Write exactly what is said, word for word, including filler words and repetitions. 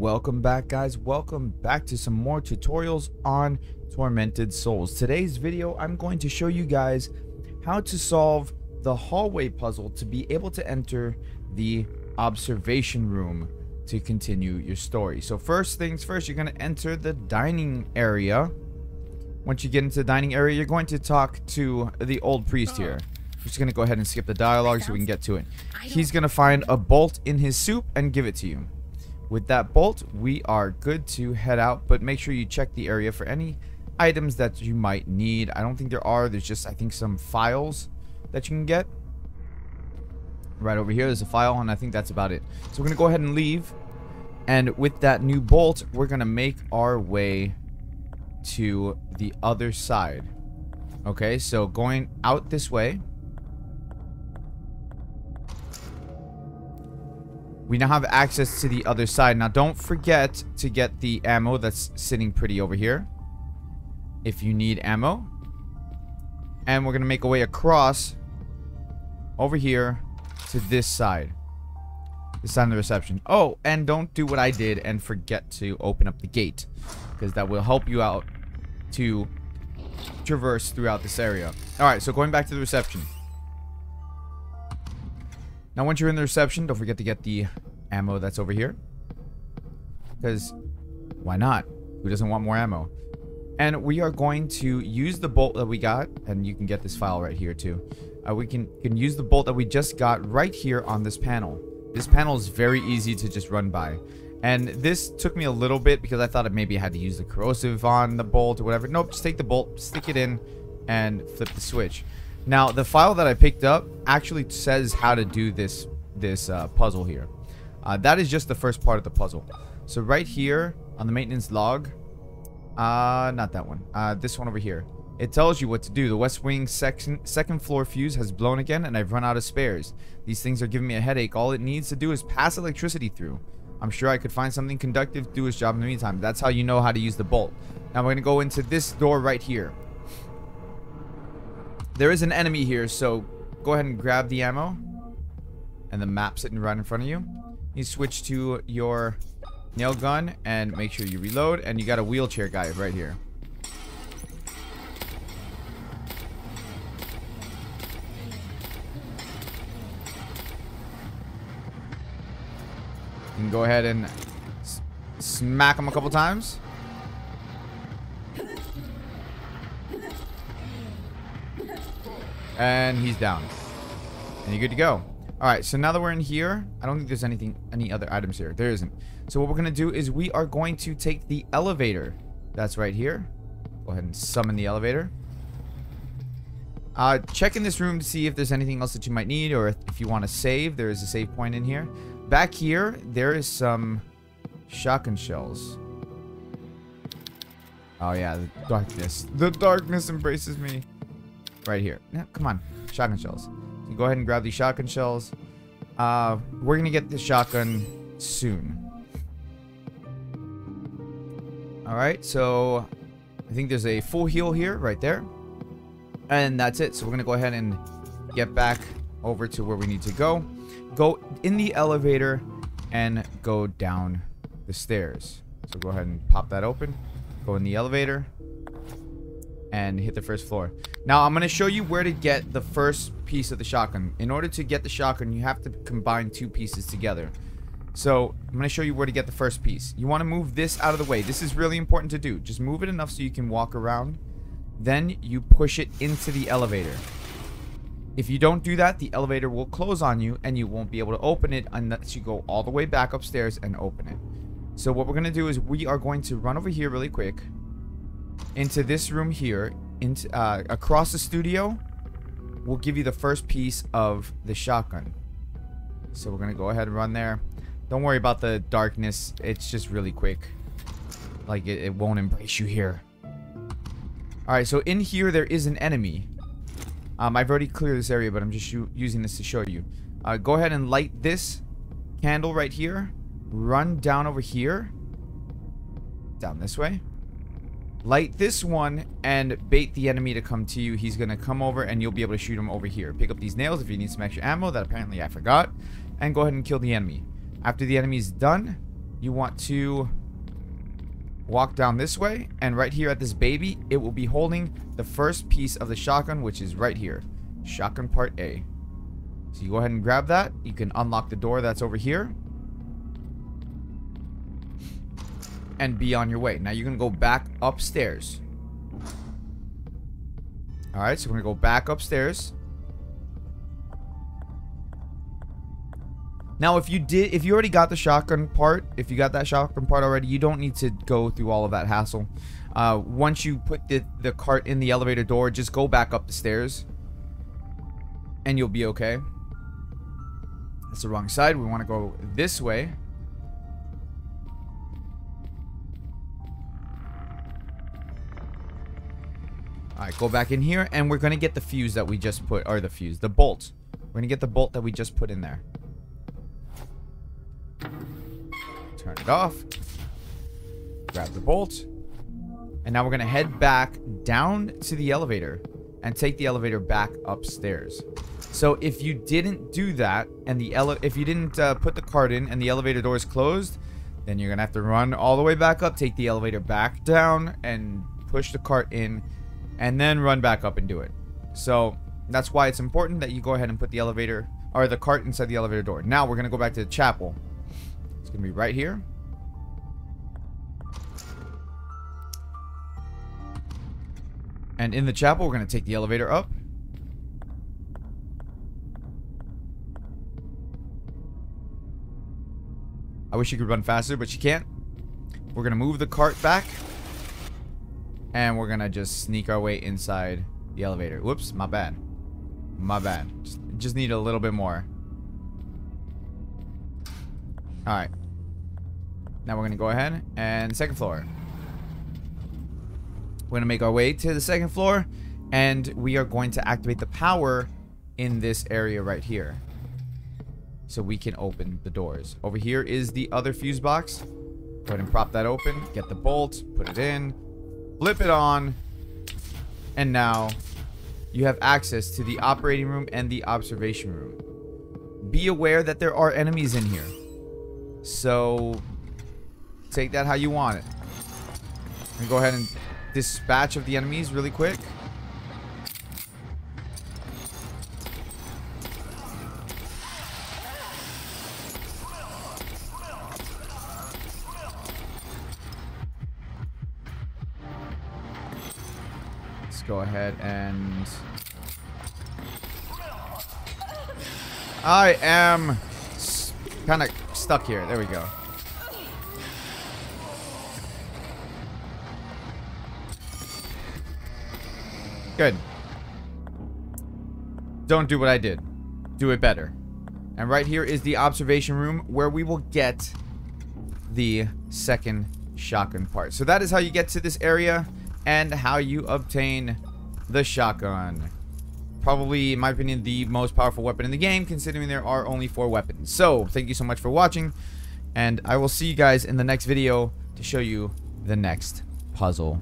Welcome back, guys. Welcome back to some more tutorials on Tormented Souls. Today's video, I'm going to show you guys how to solve the hallway puzzle to be able to enter the observation room to continue your story. So first things first, you're going to enter the dining area. Once you get into the dining area, you're going to talk to the old priest here. I'm just going to go ahead and skip the dialogue so we can get to it. He's going to find a bolt in his soup and give it to you. With that bolt, we are good to head out, but make sure you check the area for any items that you might need. I don't think there are. There's just, I think, some files that you can get. Right over here, there's a file, and I think that's about it. So we're going to go ahead and leave. And with that new bolt, we're going to make our way to the other side. Okay, so going out this way. We now have access to the other side. Now, don't forget to get the ammo that's sitting pretty over here, if you need ammo. And we're going to make a way across over here to this side. This side of the reception. Oh, and don't do what I did and forget to open up the gate, because that will help you out to traverse throughout this area. Alright, so going back to the reception. Now, once you're in the reception, don't forget to get the ammo that's over here. Because, why not? Who doesn't want more ammo? And we are going to use the bolt that we got. And you can get this file right here, too. Uh, we can, can use the bolt that we just got right here on this panel. This panel is very easy to just run by. And this took me a little bit because I thought it maybe I had to use the corrosive on the bolt or whatever. Nope, just take the bolt, stick it in, and flip the switch. Now, the file that I picked up actually says how to do this this uh, puzzle here. Uh, that is just the first part of the puzzle. So right here on the maintenance log, uh, not that one, uh, this one over here, it tells you what to do. The West Wing section, second floor fuse has blown again and I've run out of spares. These things are giving me a headache. All it needs to do is pass electricity through. I'm sure I could find something conductive to do its job in the meantime. That's how you know how to use the bolt. Now we're going to go into this door right here. There is an enemy here, so go ahead and grab the ammo. And the map's sitting right in front of you. You switch to your nail gun and make sure you reload. And you got a wheelchair guy right here. You can go ahead and s- smack him a couple times. And he's down. And you're good to go. Alright, so now that we're in here, I don't think there's anything, any other items here. There isn't. So what we're going to do is we are going to take the elevator. That's right here. Go ahead and summon the elevator. Uh, check in this room to see if there's anything else that you might need, or if you want to save. There is a save point in here. Back here, there is some shotgun shells. Oh yeah, the darkness. The darkness embraces me. Right here. Yeah, come on. Shotgun shells. So go ahead and grab these shotgun shells. Uh, we're going to get this shotgun soon. Alright, so I think there's a full heal here, right there. And that's it. So we're going to go ahead and get back over to where we need to go. Go in the elevator and go down the stairs. So go ahead and pop that open. Go in the elevator. And hit the first floor. Now I'm going to show you where to get the first piece of the shotgun. In order to get the shotgun, you have to combine two pieces together. So I'm going to show you where to get the first piece. You want to move this out of the way. This is really important to do. Just move it enough so you can walk around. Then you push it into the elevator. If you don't do that, the elevator will close on you and you won't be able to open it unless you go all the way back upstairs and open it. So what we're going to do is we are going to run over here really quick. Into this room here, into uh, across the studio, will give you the first piece of the shotgun. So we're gonna go ahead and run there. Don't worry about the darkness; it's just really quick. Like it, it won't embrace you here. All right, so in here there is an enemy. Um, I've already cleared this area, but I'm just using this to show you. Uh, go ahead and light this candle right here. Run down over here. Down this way. Light this one and bait the enemy to come to you. He's going to come over and you'll be able to shoot him over here. Pick up these nails if you need some extra ammo that apparently I forgot. And go ahead and kill the enemy. After the enemy is done, you want to walk down this way, and right here at this baby, it will be holding the first piece of the shotgun, which is right here. Shotgun part A. So you go ahead and grab that. You can unlock the door that's over here and be on your way. Now you're gonna go back upstairs. Alright, so we're gonna go back upstairs. Now if you did, if you already got the shotgun part, if you got that shotgun part already, you don't need to go through all of that hassle. Uh, once you put the, the cart in the elevator door, just go back up the stairs and you'll be okay. That's the wrong side. We want to go this way. Alright, go back in here, and we're going to get the fuse that we just put, or the fuse, the bolt. We're going to get the bolt that we just put in there. Turn it off. Grab the bolt. And now we're going to head back down to the elevator and take the elevator back upstairs. So if you didn't do that, and the ele- if you didn't uh, put the cart in and the elevator door is closed, then you're going to have to run all the way back up, take the elevator back down, and push the cart in, and then run back up and do it. So that's why it's important that you go ahead and put the elevator or the cart inside the elevator door. Now we're gonna go back to the chapel. It's gonna be right here. And in the chapel, we're gonna take the elevator up. I wish you could run faster, but you can't. We're gonna move the cart back. And we're gonna just sneak our way inside the elevator. Whoops, my bad. My bad. Just, just need a little bit more. Alright. Now we're gonna go ahead and second floor. We're gonna make our way to the second floor. And we are going to activate the power in this area right here, so we can open the doors. Over here is the other fuse box. Go ahead and prop that open. Get the bolt. Put it in. Flip it on, and now you have access to the operating room and the observation room. Be aware that there are enemies in here, so take that how you want it. And go ahead and dispatch of the enemies really quick. Go ahead and I am kind of stuck here. There we go. Good. Don't do what I did. Do it better. And right here is the observation room where we will get the second shotgun part. So that is how you get to this area and how you obtain the shotgun. Probably, in my opinion, the most powerful weapon in the game, considering there are only four weapons. So, thank you so much for watching, and I will see you guys in the next video to show you the next puzzle.